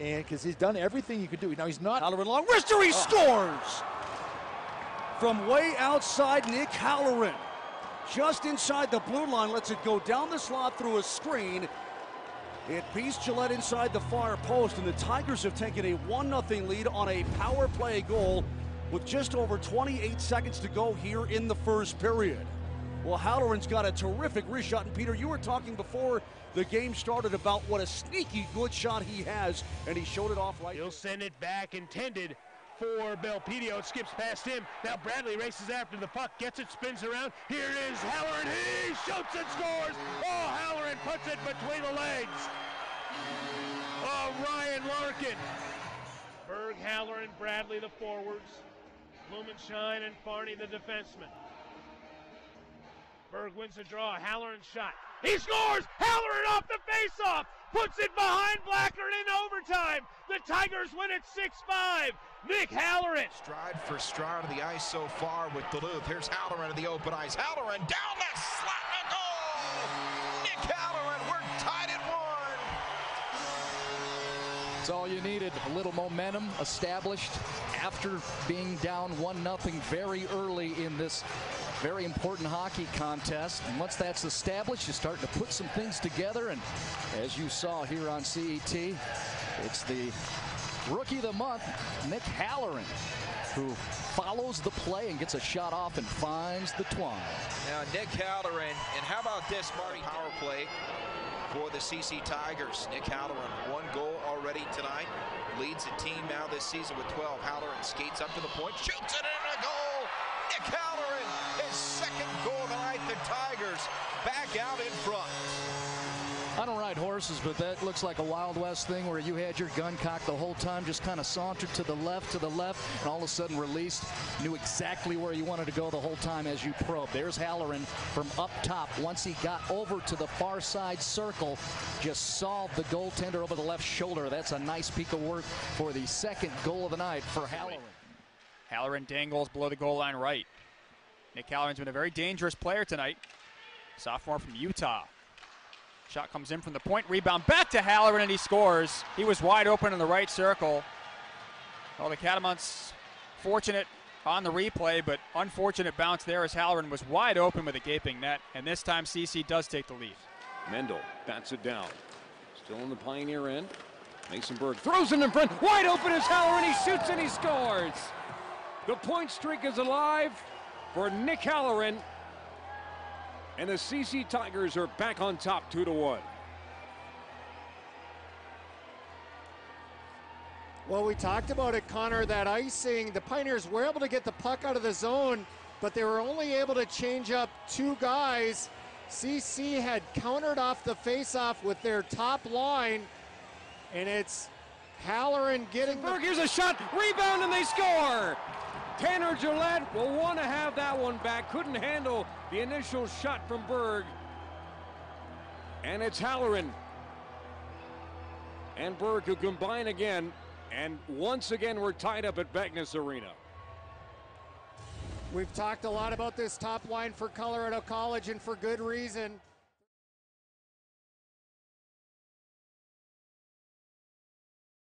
and because he's done everything you could do. Now he's not. Halloran long wrister, he scores! From way outside, Nick Halloran, just inside the blue line, lets it go down the slot through a screen. It beats Gillette inside the far post, and the Tigers have taken a 1-0 lead on a power play goal with just over 28 seconds to go here in the first period. Well, Halloran's got a terrific wrist shot, and Peter, you were talking before the game started about what a sneaky good shot he has, and he showed it off right there. He'll send it back, intended for Belpedio. It skips past him. Now Bradley races after the puck, gets it, spins around. Here it is, Halloran, he shoots and scores! Oh, Halloran puts it between the legs. Oh, Ryan Larkin. Berg, Halloran, Bradley, the forwards. Blumenschein and Farney, the defenseman. Berg wins the draw, Halloran's shot. He scores! Halloran off the faceoff! Puts it behind Blackburn in overtime! The Tigers win at 6-5! Nick Halloran! Stride for stride of the ice so far with Duluth. Here's Halloran in the open ice. Halloran down the slot and goal! Nick Halloran, we're tied at 1! That's all you needed. A little momentum established after being down 1-0 very early in this very important hockey contest. And once that's established, you start to put some things together. And as you saw here on CET, it's the Rookie of the Month, Nick Halloran, who follows the play and gets a shot off and finds the twine. Now, Nick Halloran, and how about this, Marty? Power play for the CC Tigers. Nick Halloran, one goal already tonight. Leads the team now this season with 12. Halloran skates up to the point, shoots it in a goal! Nick Halloran! Second goal tonight, the Tigers back out in front. I don't ride horses, but that looks like a Wild West thing where you had your gun cocked the whole time, just kind of sauntered to the left, and all of a sudden released, knew exactly where you wanted to go the whole time as you probed. There's Halloran from up top. Once he got over to the far side circle, just solved the goaltender over the left shoulder. That's a nice peak of work for the second goal of the night for Halloran. Halloran dangles below the goal line right. Nick Halloran's been a very dangerous player tonight. Sophomore from Utah. Shot comes in from the point, rebound back to Halloran, and he scores. He was wide open in the right circle. Well, the Catamounts fortunate on the replay, but unfortunate bounce there as Halloran was wide open with a gaping net, and this time CC does take the lead. Mendel bats it down. Still in the Pioneer end. Mason Berg throws it in front. Wide open is Halloran. He shoots and he scores. The point streak is alive for Nick Halloran, and the CC Tigers are back on top 2-1. Well, we talked about it, Connor, that icing. The Pioneers were able to get the puck out of the zone, but they were only able to change up two guys. CC had countered off the faceoff with their top line, and it's Halloran getting the... Here's a shot, rebound, and they score! Tanner Gillette will want to have that one back. Couldn't handle the initial shot from Berg. And it's Halloran and Berg who combine again. And once again, we're tied up at Beckness Arena. We've talked a lot about this top line for Colorado College, and for good reason.